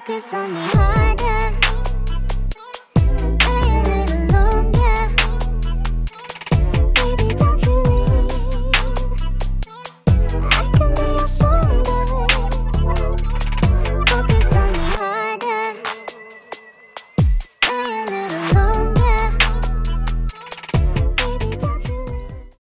focus on me harder.